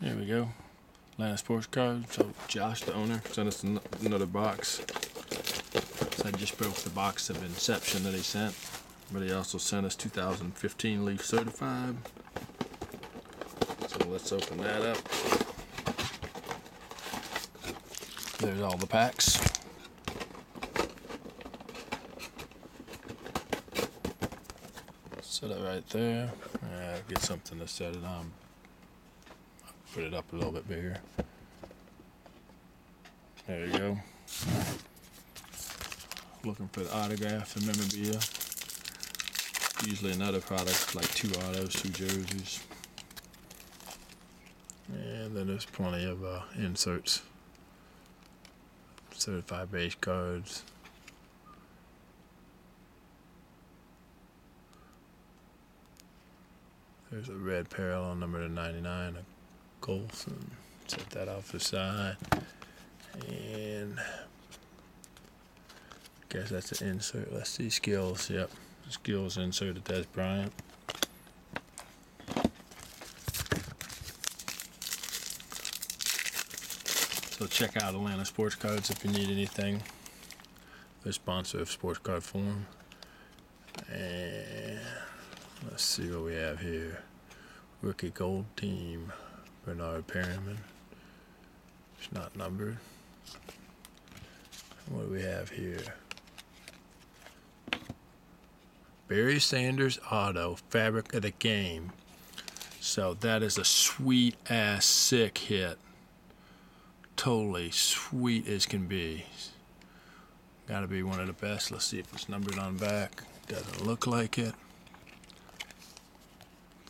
There we go. Atlanta Sports Cards. So Josh, the owner, sent us another box. So I just broke the box of Inception that he sent. But he also sent us 2015 Leaf Certified. So let's open that up. There's all the packs. Set it right there. I'll get something to set it on. Put it up a little bit bigger. There you go. Looking for the autograph and memorabilia. Usually another product, like two autos, two jerseys. And then there's plenty of inserts. Certified base cards. There's a red parallel number to 99. Golson, set that off the side, and I guess that's an insert. Let's see, skills. Yep, skills inserted. Dez Bryant. So check out Atlanta Sports Cards if you need anything. They're sponsor of Sports Card Forum. And let's see what we have here. Rookie Gold Team. Bernard Perryman. It's not numbered. What do we have here? Barry Sanders auto, Fabric of the Game. So that is a sweet ass sick hit. Totally sweet as can be. Gotta be one of the best. Let's see if it's numbered on back. Doesn't look like it.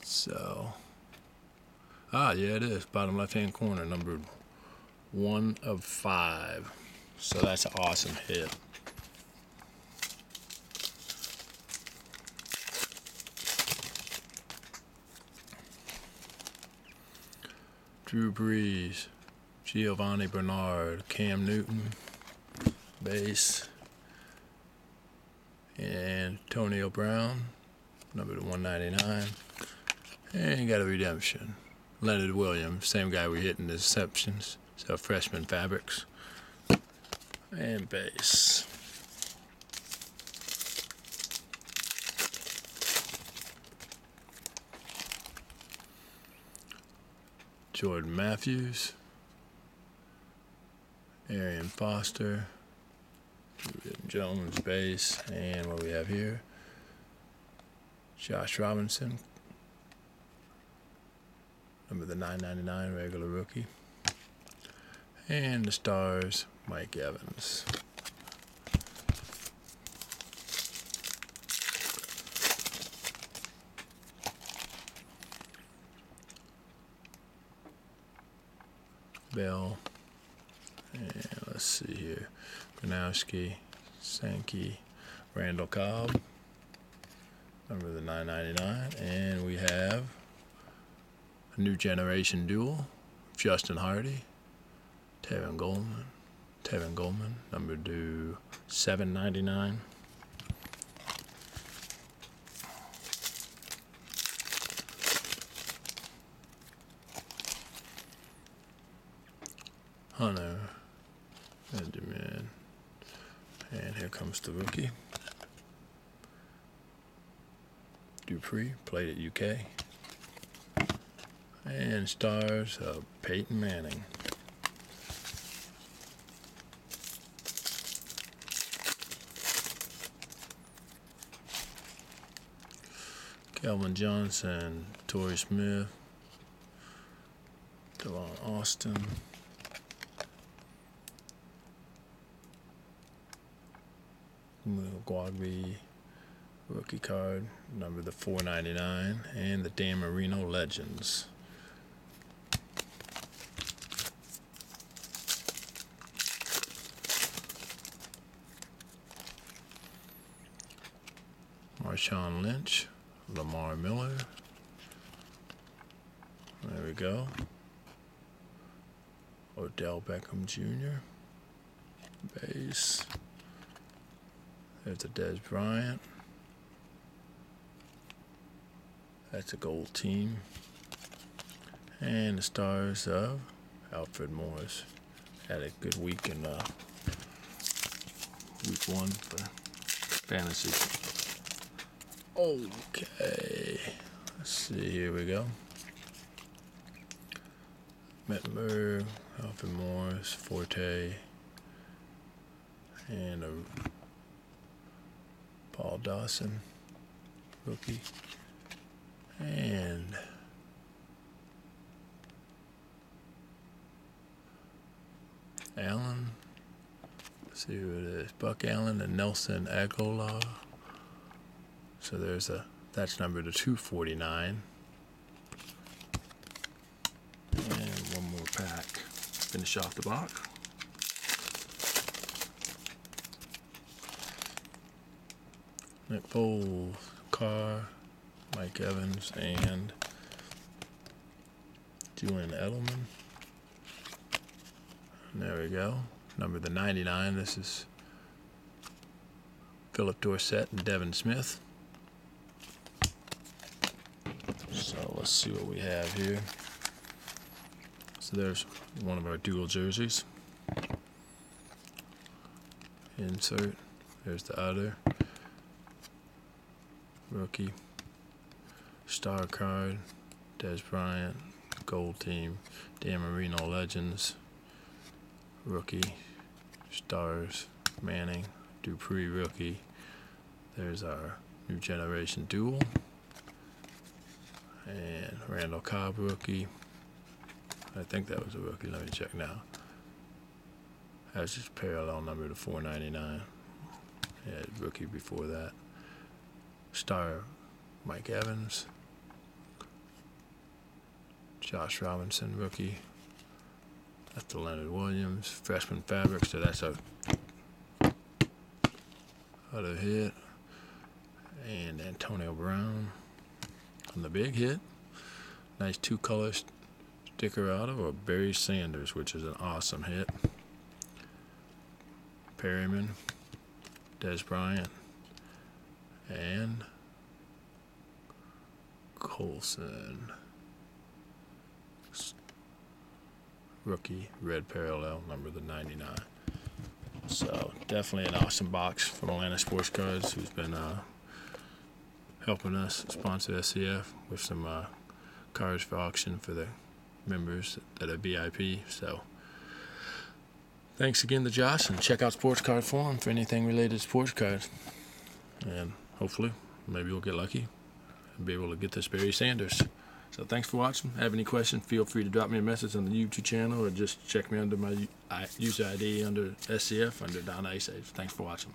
So ah, yeah, it is. Bottom left-hand corner, numbered 1 of 5. So that's an awesome hit. Drew Brees, Giovanni Bernard, Cam Newton, base, and Antonio Brown, numbered 199. And you got a redemption. Leonard Williams, same guy we hit in the Inceptions, so freshman fabrics. And base. Jordan Matthews. Arian Foster. Jones, base. And what do we have here? Josh Robinson. Number the 999 regular rookie. And the stars, Mike Evans. Bell. And let's see here. Gronkowski, Sankey, Randall Cobb. Number the 999. And we have New Generation Duel, Justin Hardy, Tevin Coleman, number due 799. Hunter Enderman, and here comes the rookie. Dupree, played at UK. And stars of Peyton Manning. Calvin Johnson, Torrey Smith, Deon Austin. Gwagby, rookie card, number the 499, and the Dan Marino Legends. Marshawn Lynch, Lamar Miller. There we go. Odell Beckham Jr. Base. There's a Dez Bryant. That's a gold team. and the stars of Alfred Morris. Had a good week in week one for fantasy. Okay, let's see, here we go. Metmer, Alfred Morris, Forte, and a Paul Dawson, rookie, and Allen. Let's see who it is. Buck Allen and Nelson Aguilar. So there's a, that's number to 249. And one more pack. Finish off the box. Nick Foles, Carr, Mike Evans, and Julian Edelman. There we go. Number the 99. This is Philip Dorsett and Devin Smith. So let's see what we have here. So there's one of our dual jerseys. Insert. There's the other. Rookie. Star card. Dez Bryant. Gold team. Dan Marino Legends. Rookie, stars, Manning, Dupree rookie. There's our new generation duel. And Randall Cobb rookie. I think that was a rookie. Let me check now. That's just parallel number to 499. Yeah, rookie before that. Star, Mike Evans. Josh Robinson rookie. That's the Leonard Williams, freshman fabric, so that's a other hit. And Antonio Brown on the big hit. Nice two-color sticker out of a Barry Sanders, which is an awesome hit. Perryman, Dez Bryant, and Colson. Rookie, red parallel, number the 99. So definitely an awesome box from Atlanta Sports Cards, who's been helping us sponsor SCF with some cards for auction for the members that are VIP. So thanks again to Josh, and check out Sports Card Forum for anything related to sports cards. And hopefully, maybe we'll get lucky and be able to get this Barry Sanders. So thanks for watching. Have any questions, feel free to drop me a message on the YouTube channel or just check me under my user ID under SCF, under Don Ice Age. Thanks for watching.